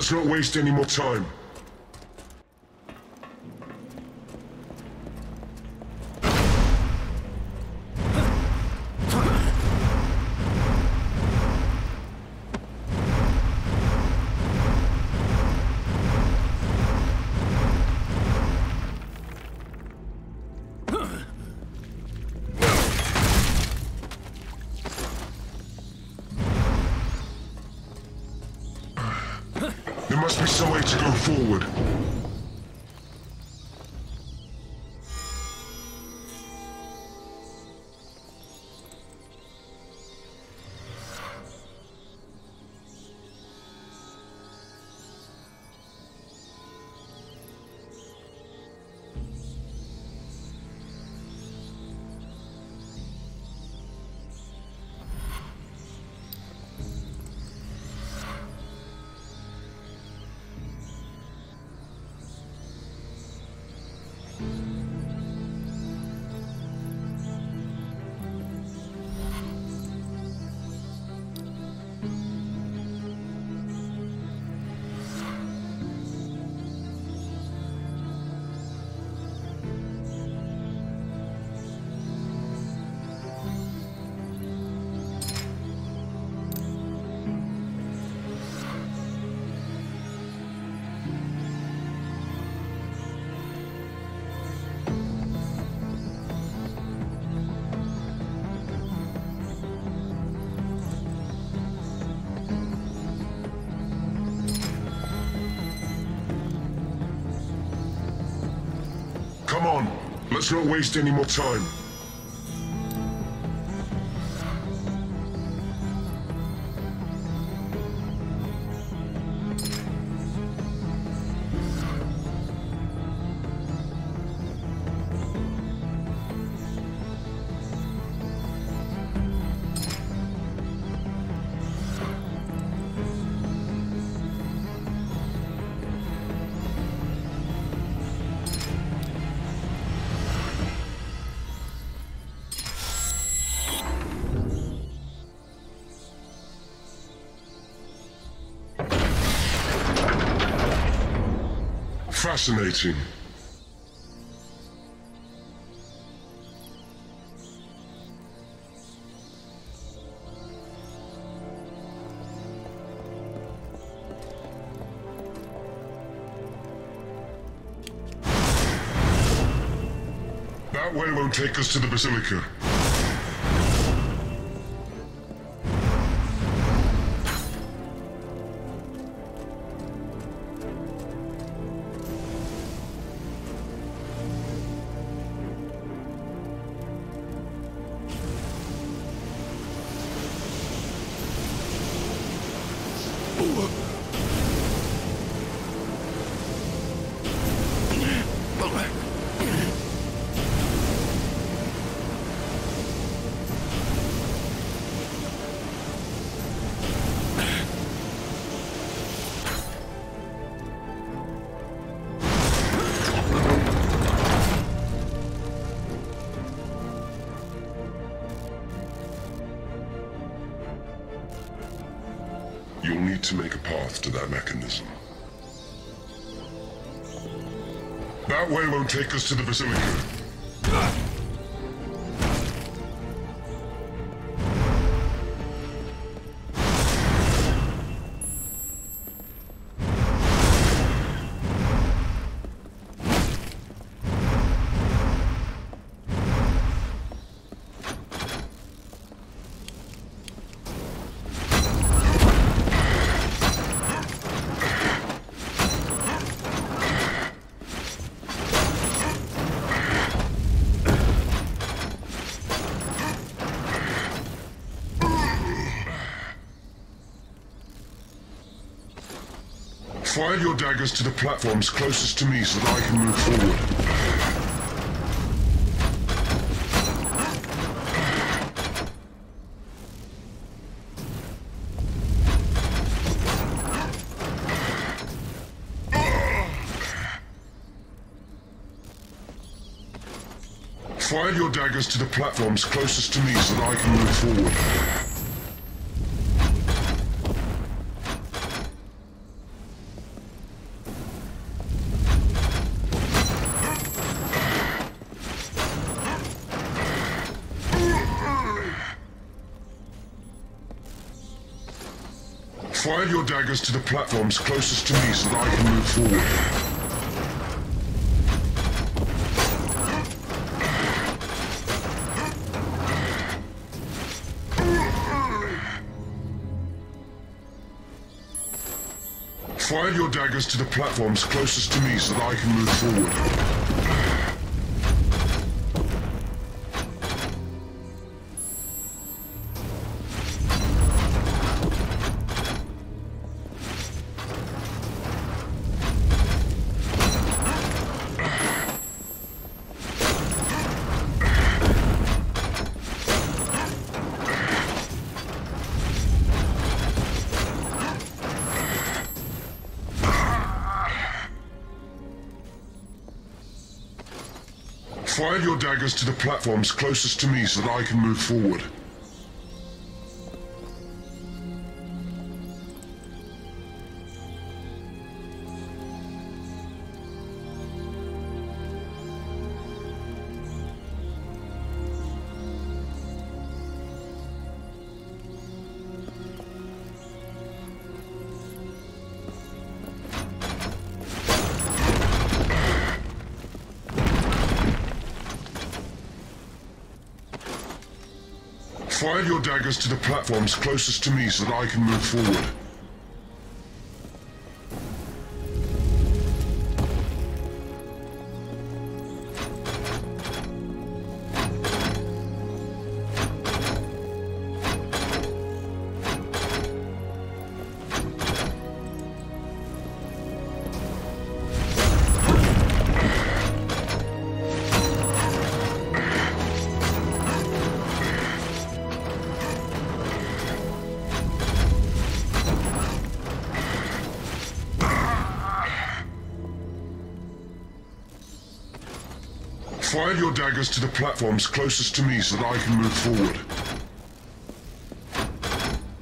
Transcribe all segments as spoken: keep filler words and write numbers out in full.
Let's not waste any more time. Forward. Come on, let's not waste any more time. Fascinating. That way won't take us to the Basilica. To make a path to that mechanism. That way won't take us to the Basilica. Fire your daggers to the platforms closest to me so that I can move forward. Fire your daggers to the platforms closest to me so that I can move forward. Fire your daggers to the platforms closest to me so that I can move forward. Fire your daggers to the platforms closest to me so that I can move forward. Fire your daggers to the platforms closest to me so that I can move forward. Fire your daggers to the platforms closest to me so that I can move forward. Fire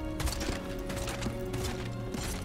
your daggers to the platforms closest to me so that I can move forward.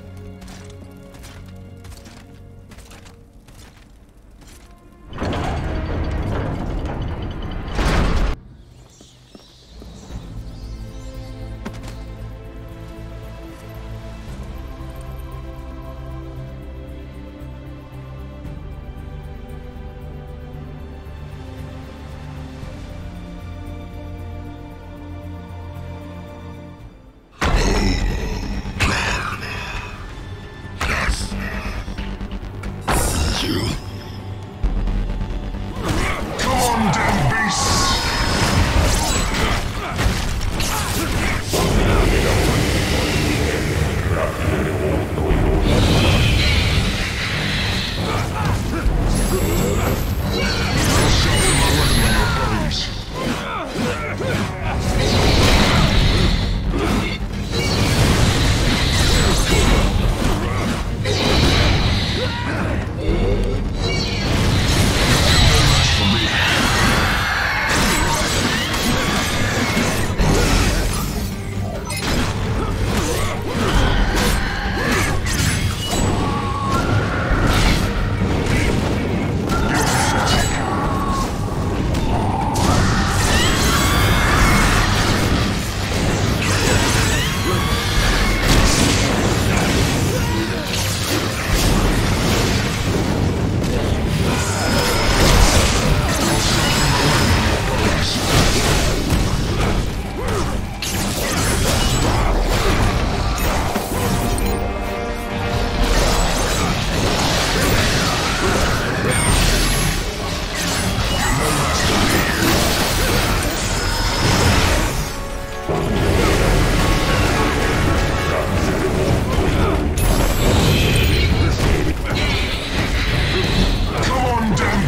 Come on, damn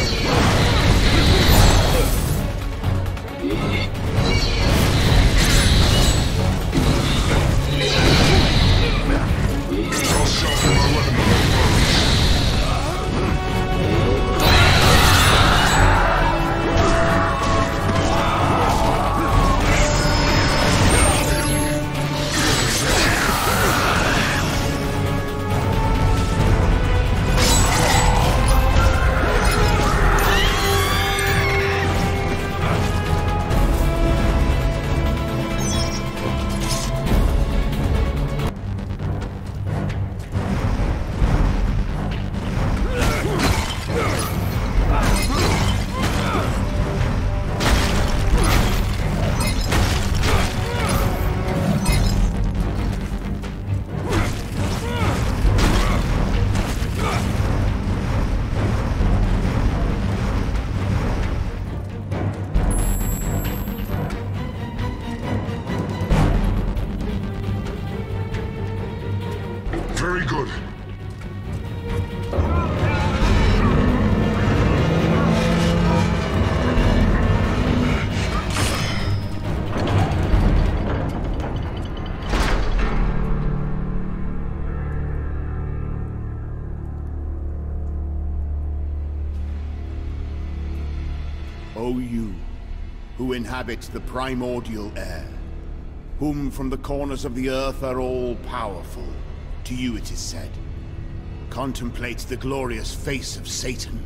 beasts! O you, who inhabit the primordial air, whom from the corners of the earth are all-powerful, to you it is said, contemplate the glorious face of Satan,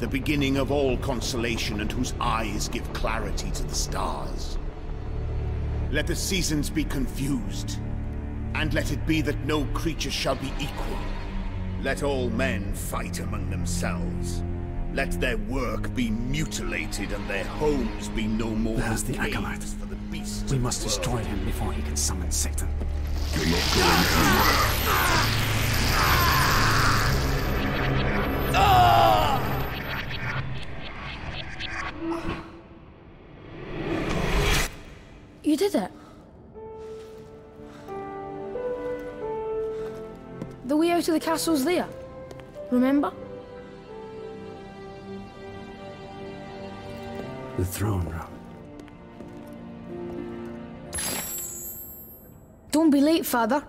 the beginning of all consolation and whose eyes give clarity to the stars. Let the seasons be confused, and let it be that no creature shall be equal. Let all men fight among themselves. Let their work be mutilated and their homes be no more There's than the Acolyte. For the beast. We must destroy him before he can summon Satan. You're not going anywhere. Ah! You did it. The way out of the castle's there. Remember? The throne room. Don't be late, Father.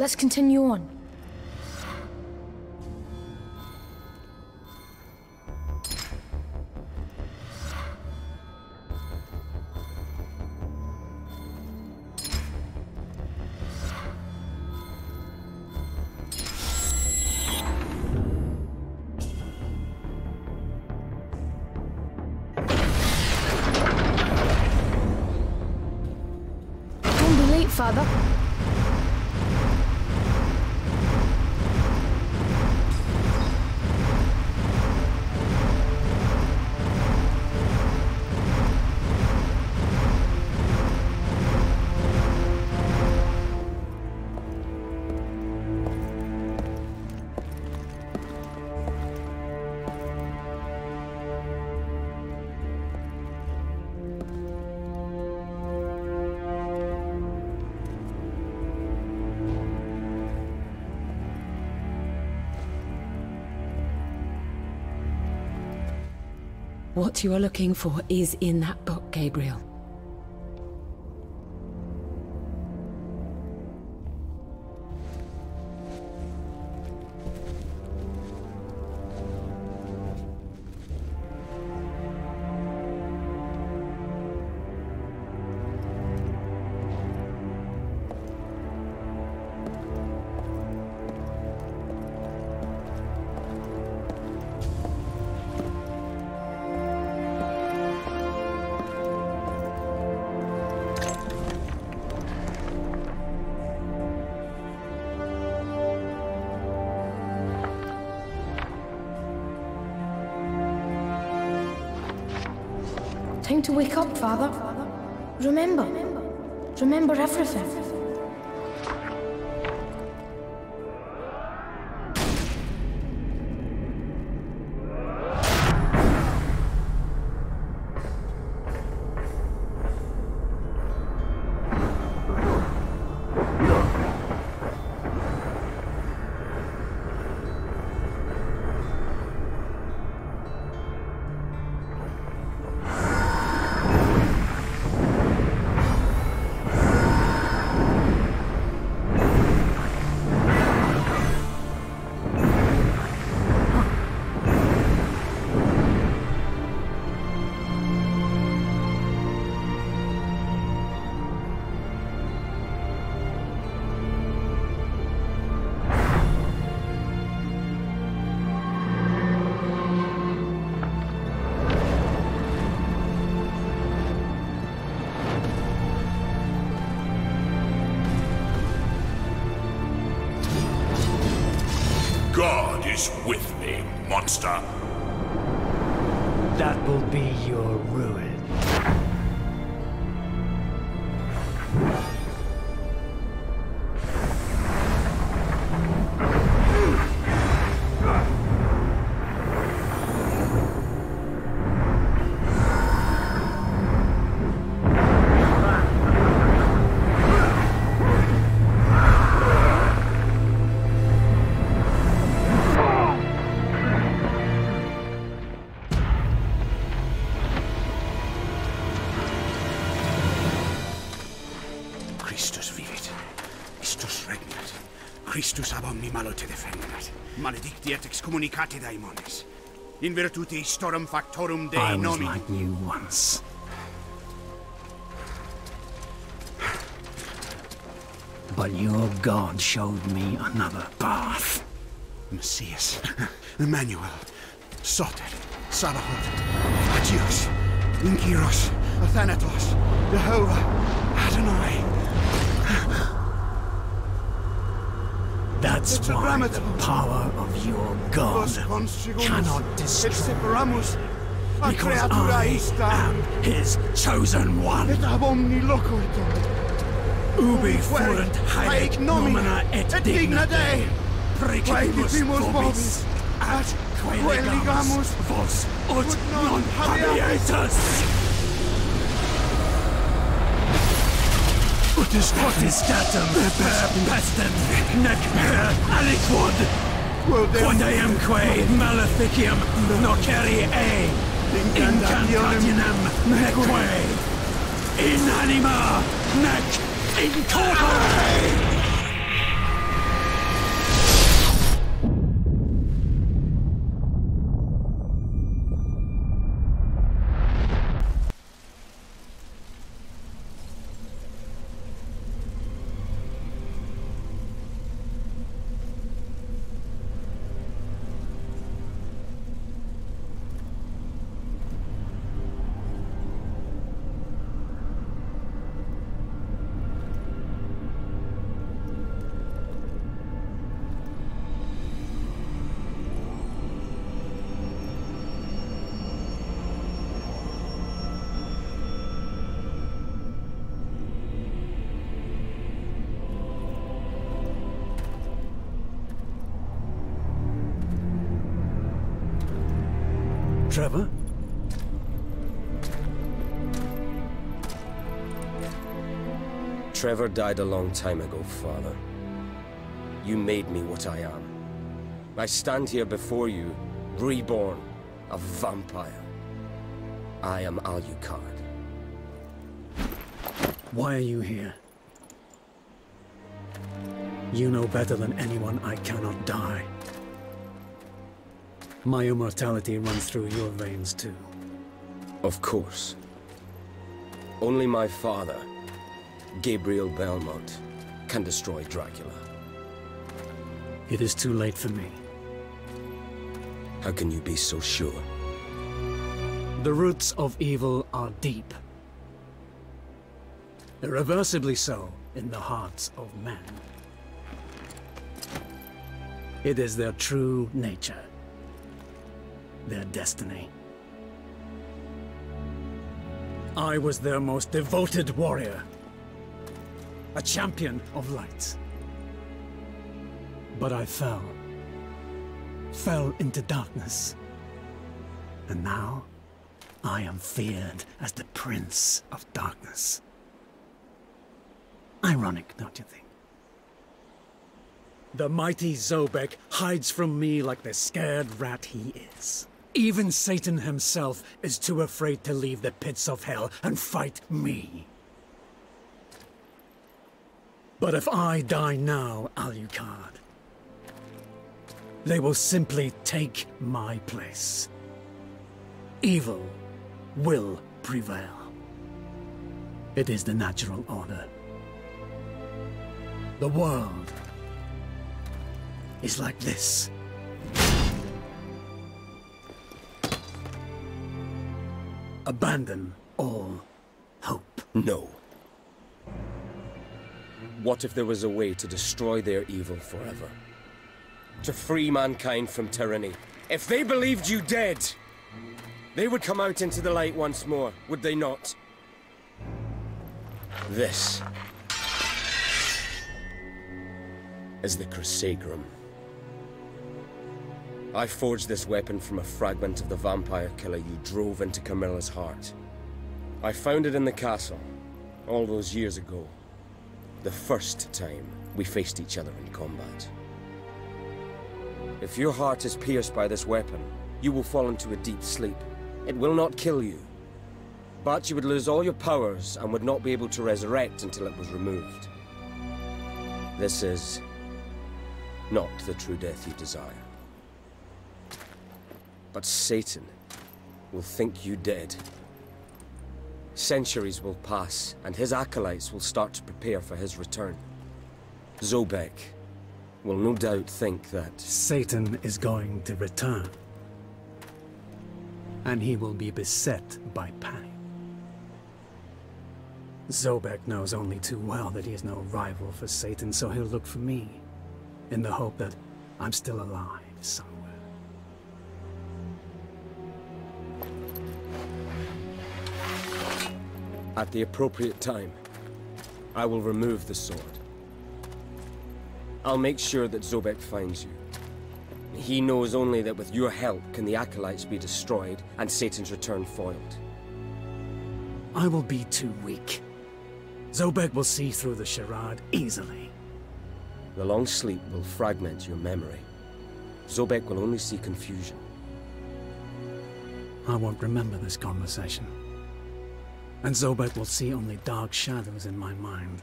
Let's continue on. Don't be late, Father. What you are looking for is in that book, Gabriel. Time to wake up, Father. Remember. Remember everything. With me, monster. That will be your ruin. Christus vivit, istus regnat, Christus ab omni malote defendat, maledicti et excommunicati daimones, in virtute istorum factorum Dei nomi. I was like you once. But your God showed me another path. Messias, Emmanuel, Soter, Sabaoth, Adios, Inkiros, Athanatos, Jehovah, Adonai. That's it's why the power of your God cannot destroy me, because I am his chosen one. Ubi fuerent haec nomina et digna Dei, precipimus vobis, at quae legamus vos ut non habietas! Utis potestatem per pestem, nec per aliquod, quandeamque maleficium nocere e, incantationem neque, inanima nec incorporate! Trevor? Trevor died a long time ago, Father. You made me what I am. I stand here before you, reborn, a vampire. I am Alucard. Why are you here? You know better than anyone I cannot die. My immortality runs through your veins, too. Of course. Only my father, Gabriel Belmont, can destroy Dracula. It is too late for me. How can you be so sure? The roots of evil are deep. Irreversibly so in the hearts of men. It is their true nature. Their destiny. I was their most devoted warrior, a champion of light. But I fell, fell into darkness, and now I am feared as the Prince of Darkness. Ironic, don't you think? The mighty Zobek hides from me like the scared rat he is. Even Satan himself is too afraid to leave the pits of hell and fight me. But if I die now, Alucard, they will simply take my place. Evil will prevail. It is the natural order. The world is like this. Abandon all hope. No. What if there was a way to destroy their evil forever? To free mankind from tyranny? If they believed you dead, they would come out into the light once more, would they not? This is the Chrysagrum. I forged this weapon from a fragment of the vampire killer you drove into Camilla's heart. I found it in the castle, all those years ago. The first time we faced each other in combat. If your heart is pierced by this weapon, you will fall into a deep sleep. It will not kill you. But you would lose all your powers and would not be able to resurrect until it was removed. This is not the true death you desire. But Satan will think you dead. Centuries will pass, and his acolytes will start to prepare for his return. Zobek will no doubt think that... Satan is going to return. And he will be beset by panic. Zobek knows only too well that he is no rival for Satan, so he'll look for me, in the hope that I'm still alive somewhere. At the appropriate time, I will remove the sword. I'll make sure that Zobek finds you. He knows only that with your help can the acolytes be destroyed and Satan's return foiled. I will be too weak. Zobek will see through the charade easily. The long sleep will fragment your memory. Zobek will only see confusion. I won't remember this conversation. And Zobek will see only dark shadows in my mind.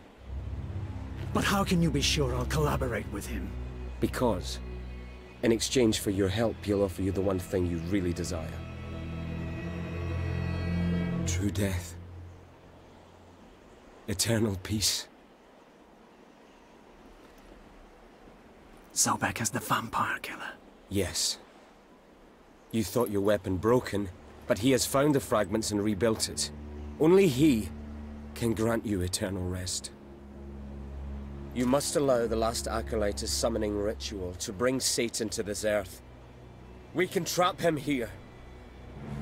But how can you be sure I'll collaborate with him? Because, in exchange for your help, he'll offer you the one thing you really desire. True death. Eternal peace. Zobek is the vampire killer. Yes. You thought your weapon broken, but he has found the fragments and rebuilt it. Only he can grant you eternal rest. You must allow the last acolyte's summoning ritual to bring Satan to this earth. We can trap him here,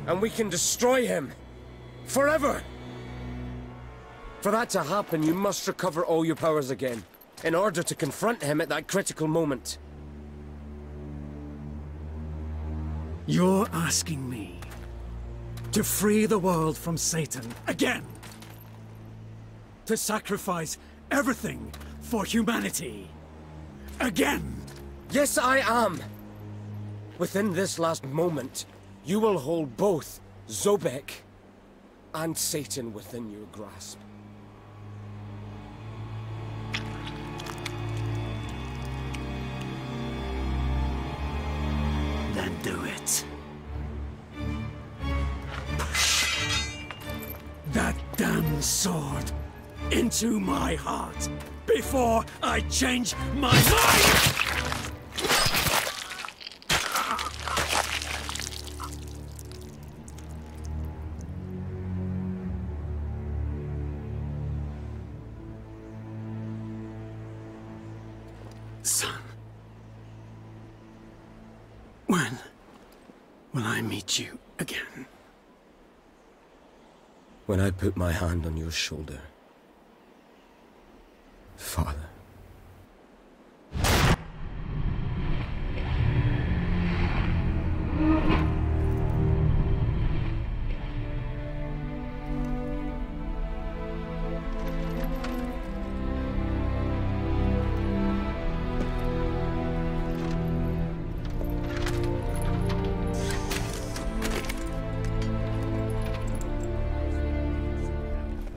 and we can destroy him forever. For that to happen, you must recover all your powers again, in order to confront him at that critical moment. You're asking me to free the world from Satan, again! To sacrifice everything for humanity, again! Yes, I am! Within this last moment, you will hold both Zobek and Satan within your grasp. Then do it. That damn sword into my heart before I change my mind! Son, when will I meet you again? When I put my hand on your shoulder, Father.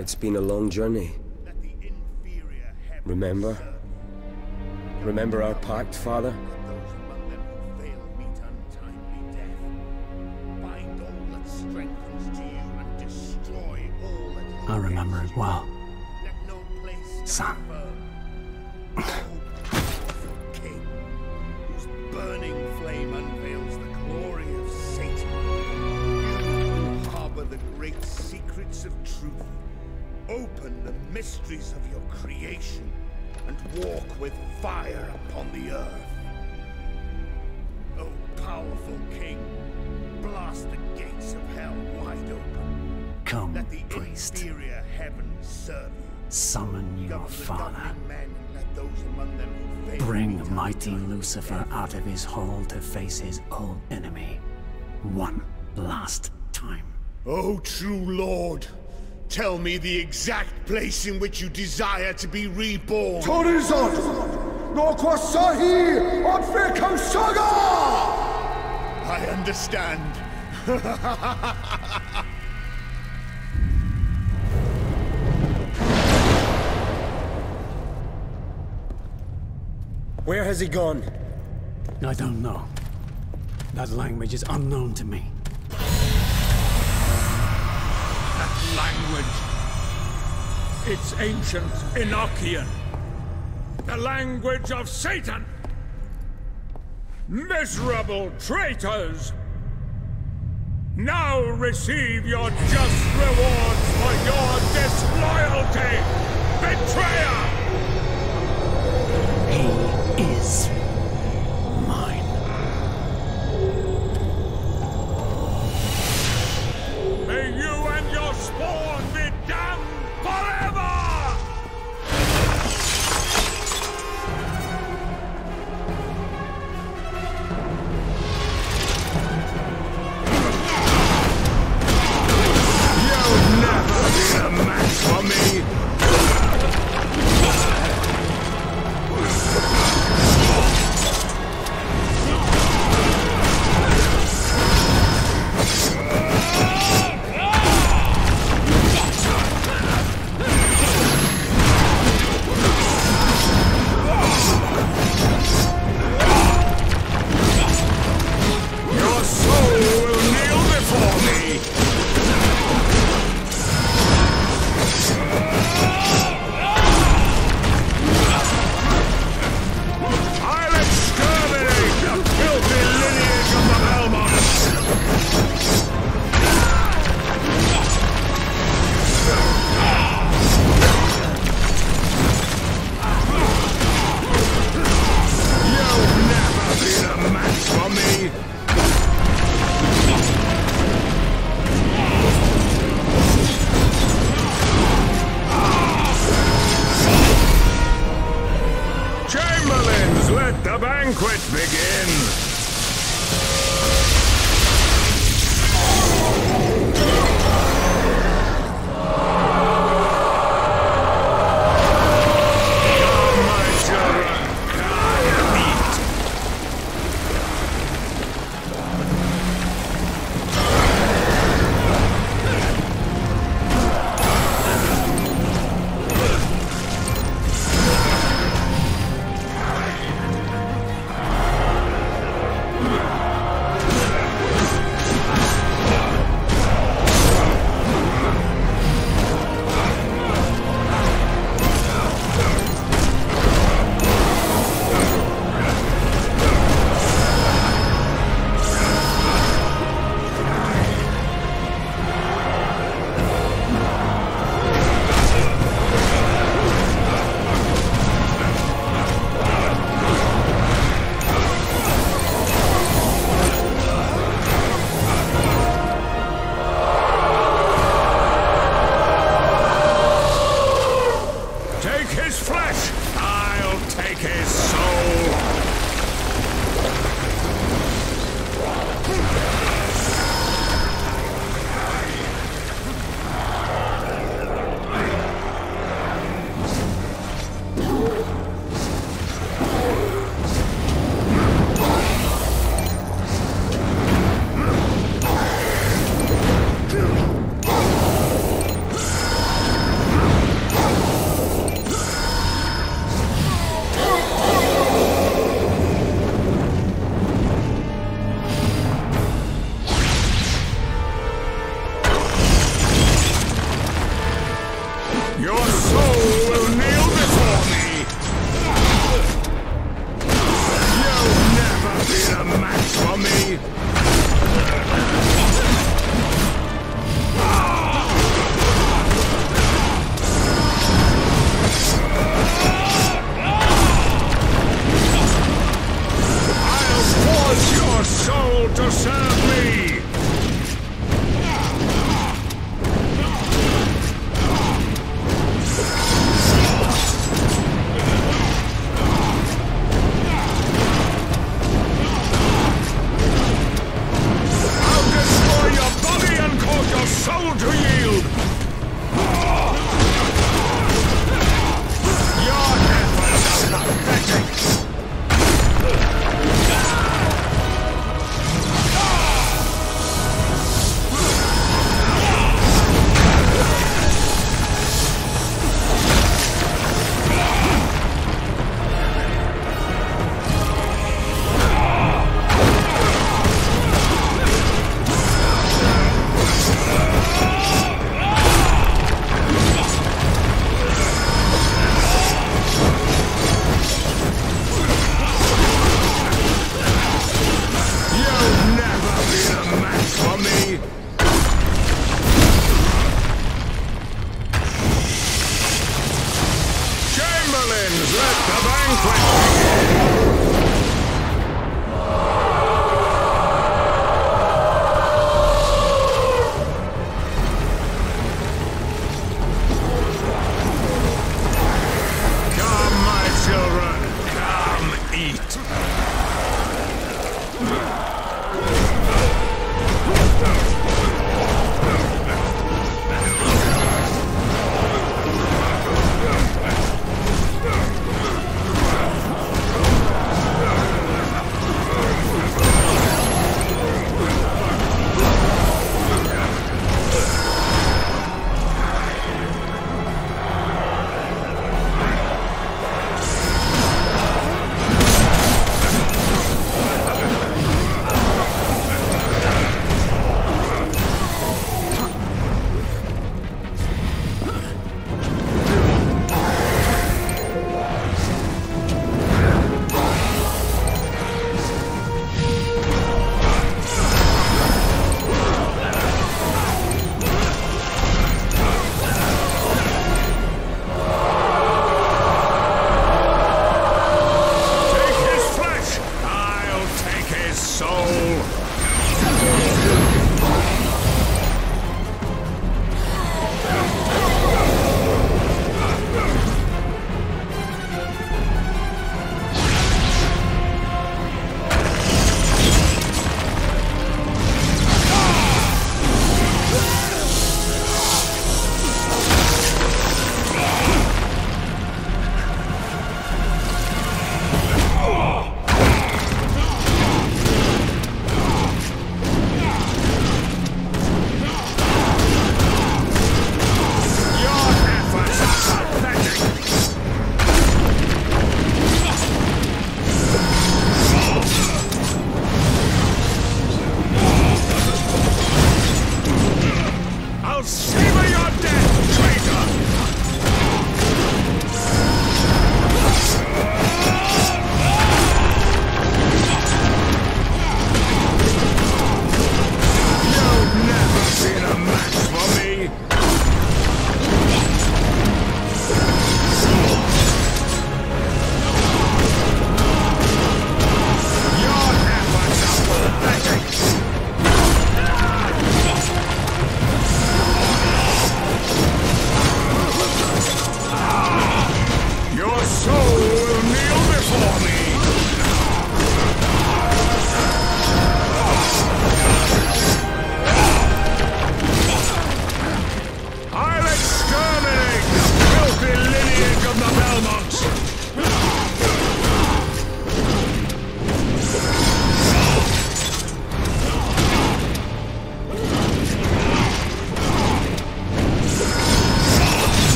It's been a long journey. Remember? Remember our pact, Father? I remember it well, son. Open the mysteries of your creation and walk with fire upon the earth. O powerful king, blast the gates of hell wide open. Come, let the priest. Inferior heaven serve you. Summon your father. Men, let those among them who fail. Bring mighty Lucifer out of his hole to face his old enemy. One last time. O true Lord! Tell me the exact place in which you desire to be reborn. Torizot, Norquasahi, Odfekosaga! I understand. Where has he gone? I don't know. That language is unknown to me. That language! It's ancient Enochian. The language of Satan! Miserable traitors! Now receive your just rewards for your disloyalty, betrayer! He is mine. May you and your spawn be damned for me!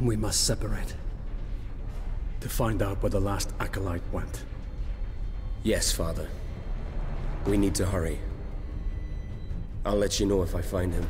We must separate to find out where the last acolyte went. Yes, Father. We need to hurry. I'll let you know if I find him.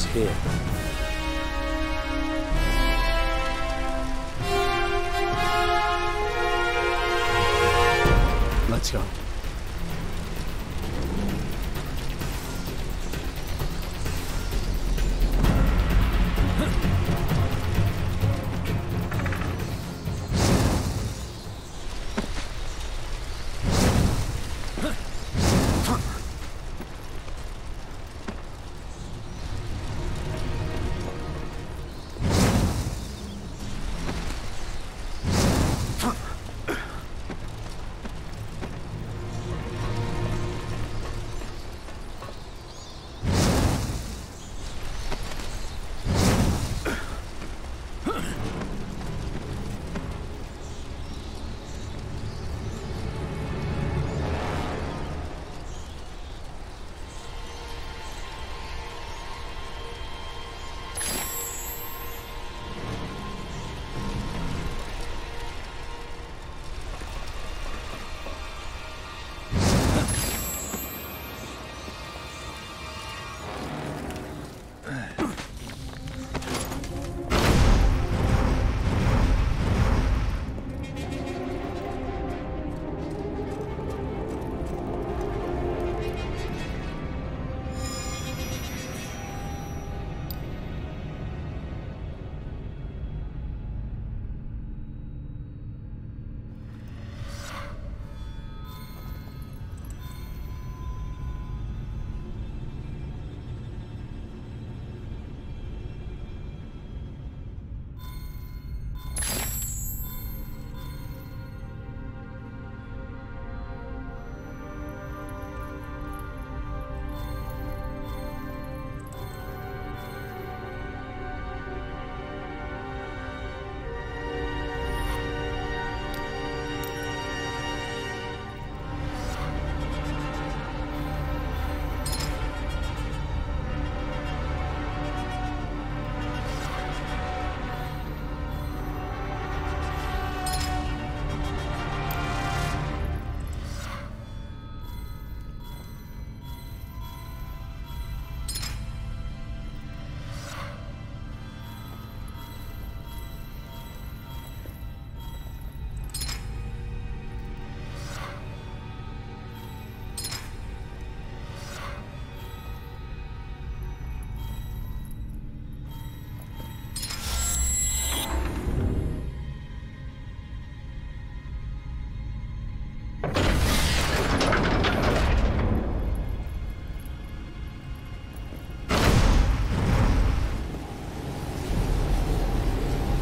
disappear. Let's go.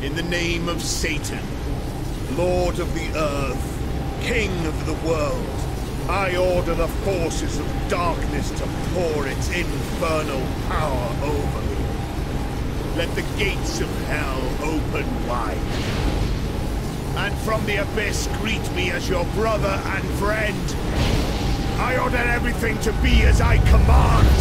In the name of Satan, Lord of the Earth, King of the World, I order the forces of darkness to pour its infernal power over me. Let the gates of hell open wide. And from the abyss greet me as your brother and friend. I order everything to be as I command.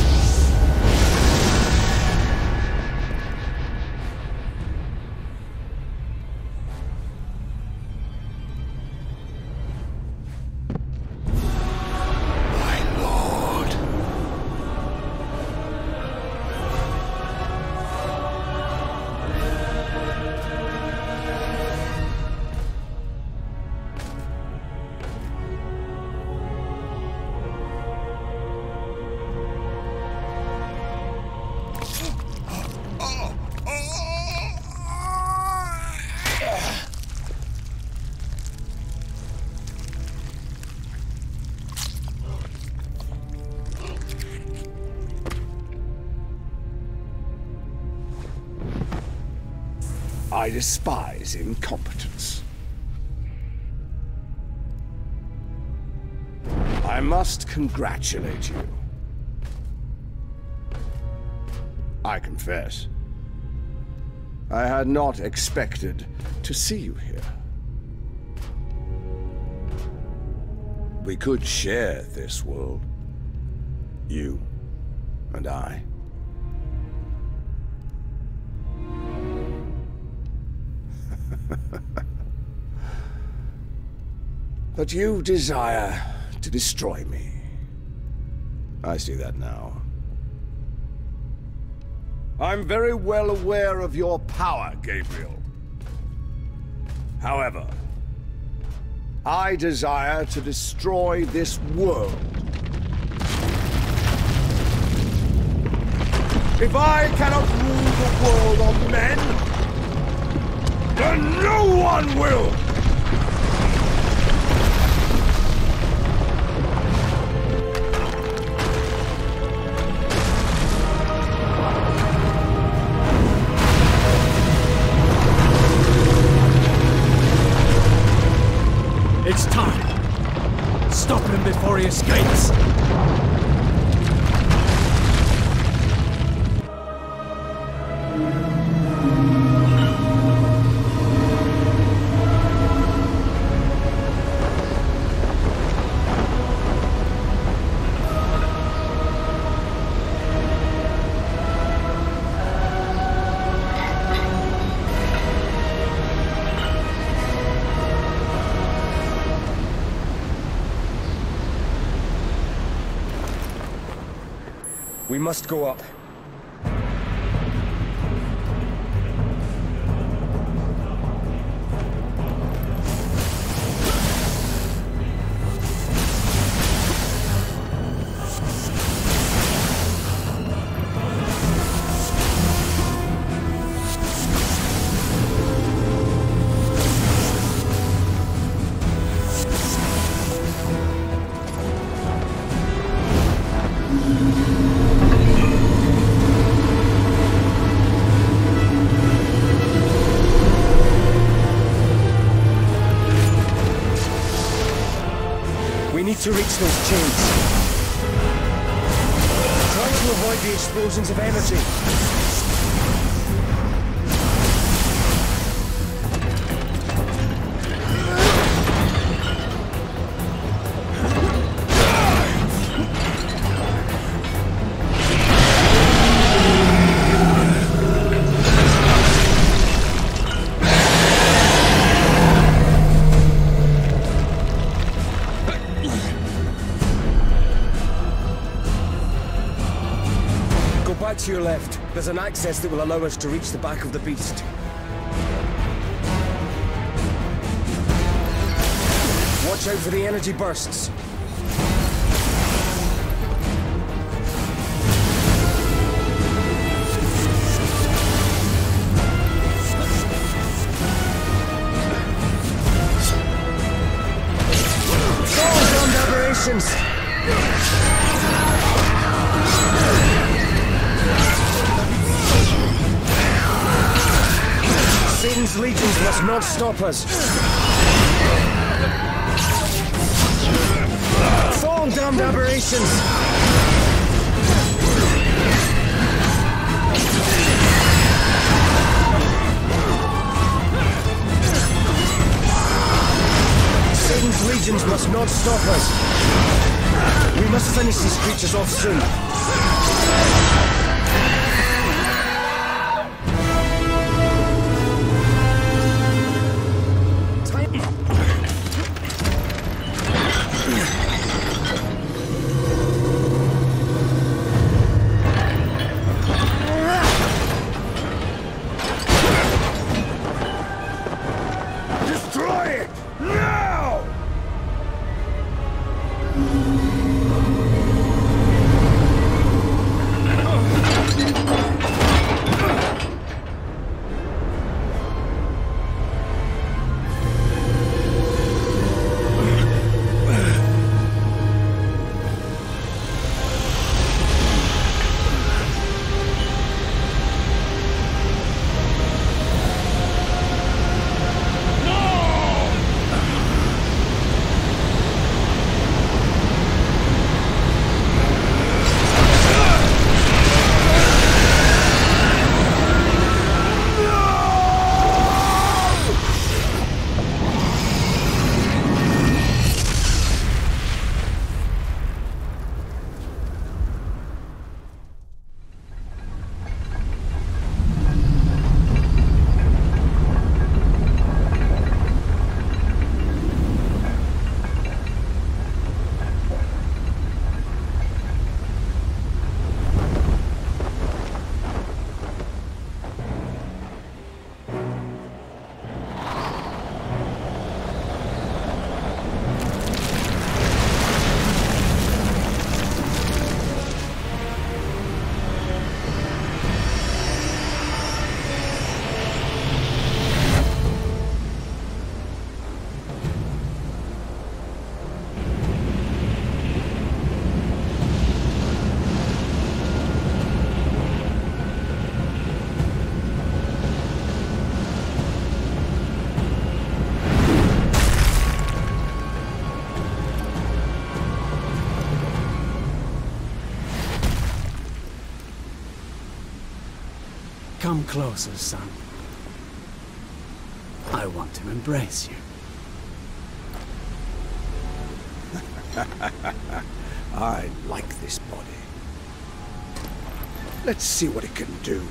I despise incompetence. I must congratulate you. I confess, I had not expected to see you here. We could share this world, you and I. But you desire to destroy me. I see that now. I'm very well aware of your power, Gabriel. However, I desire to destroy this world. If I cannot rule the world of men, then no one will! It's time! Stop him before he escapes! We must go up. To reach those chains. Try to avoid the explosions of energy. To your left, there's an access that will allow us to reach the back of the beast. Watch out for the energy bursts. Satan's legions must not stop us. It's all damned aberrations. Satan's legions must not stop us. We must finish these creatures off soon. Come closer, son. I want to embrace you. I like this body. Let's see what it can do.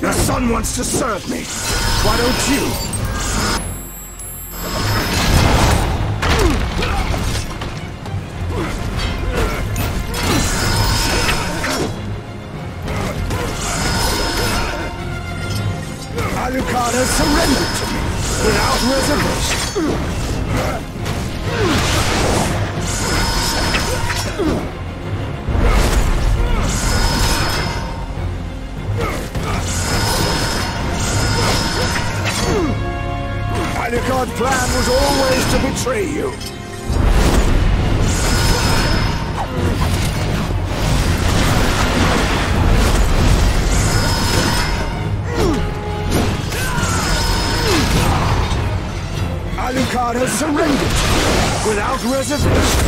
Your son wants to serve me. Why don't you? Alucard has surrendered to me without reservation. Alucard's plan was always to betray you. Alucard has surrendered without reservation.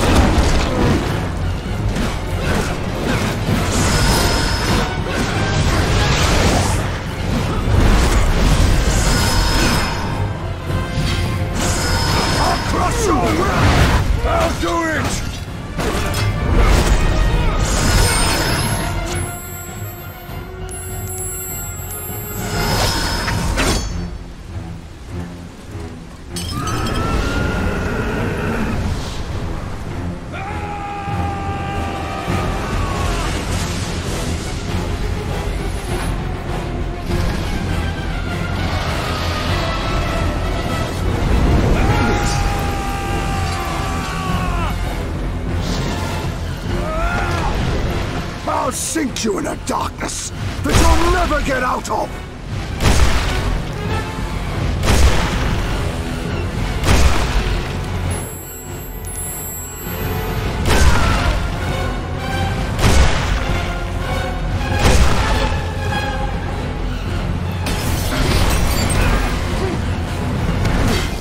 I'll crush your will! I'll do it! I'll sink you in a darkness that you'll never get out of!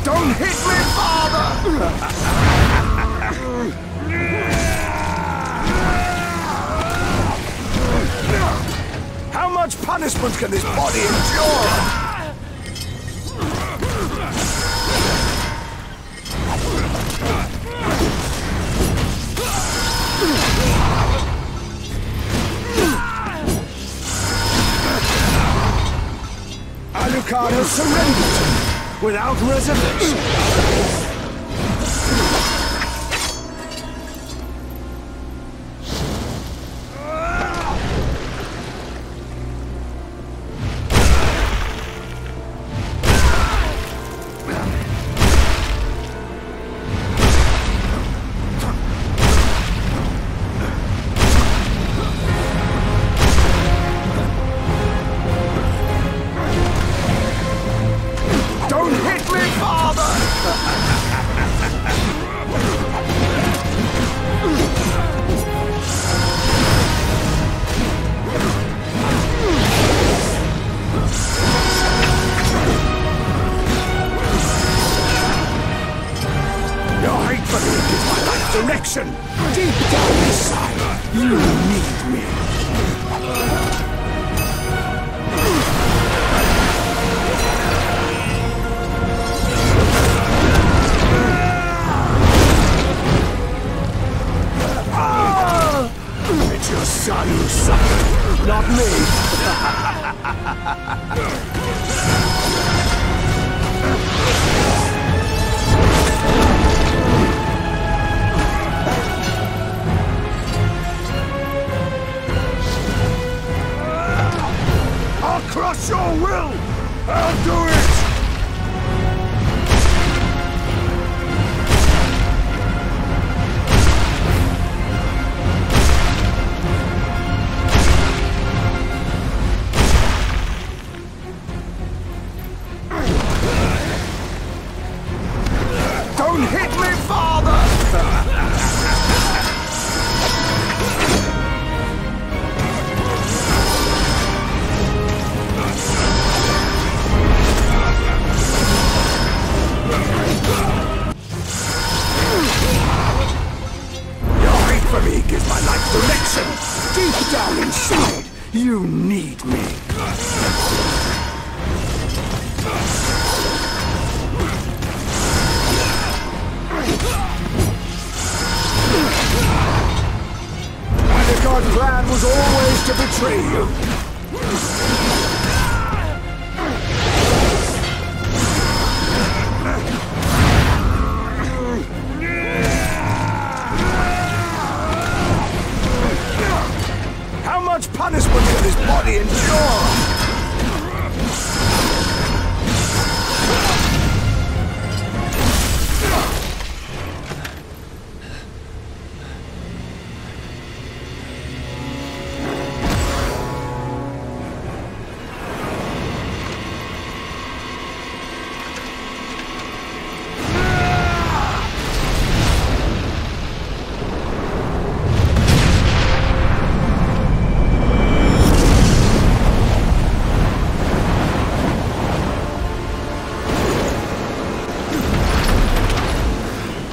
Don't hit me, father! How much punishment can this body endure? Alucard has surrendered without reservation. Direction! Deep down inside, you need me! It's your son who suffered, not me! Crush your will! I'll do it! Don't hit me, father! betray you. How much punishment will this body endure?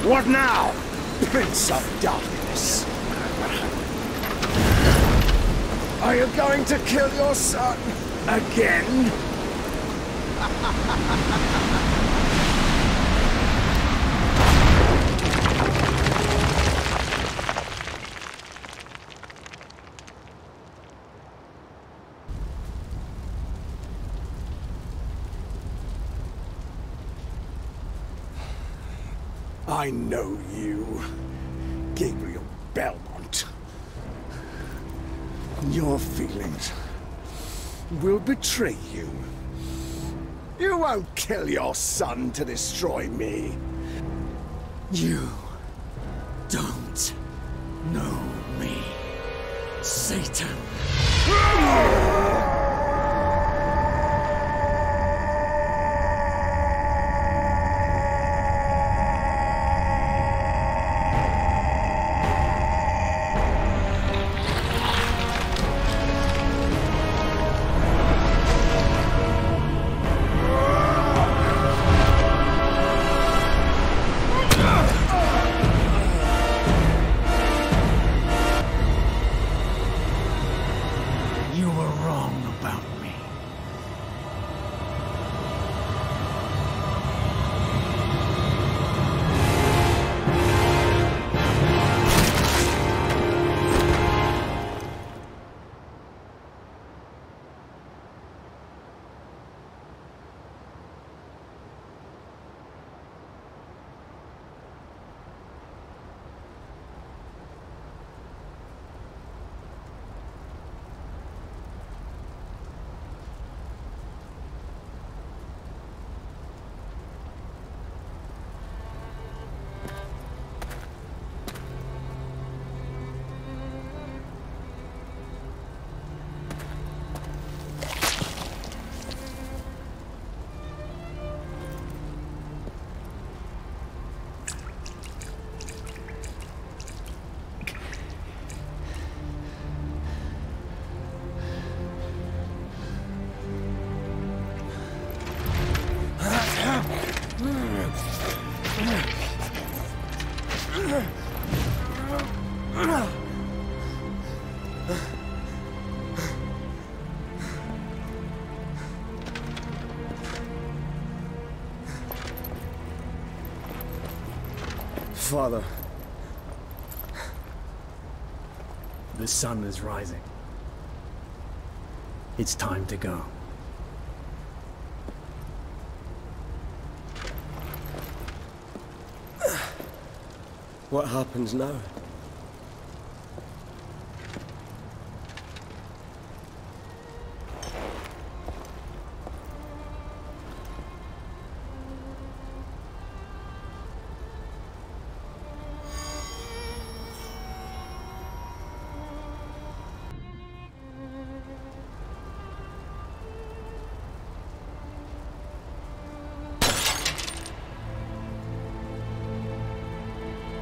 What now? Prince of Darkness. Are you going to kill your son again? I know you, Gabriel Belmont. Your feelings will betray you. You won't kill your son to destroy me. You don't know me, Satan. Father, the sun is rising. It's time to go. What happens now?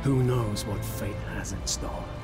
Who knows what fate has in store?